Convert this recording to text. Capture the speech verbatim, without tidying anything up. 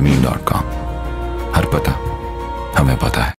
ज़मीन dot com. हर पता हमें पता है।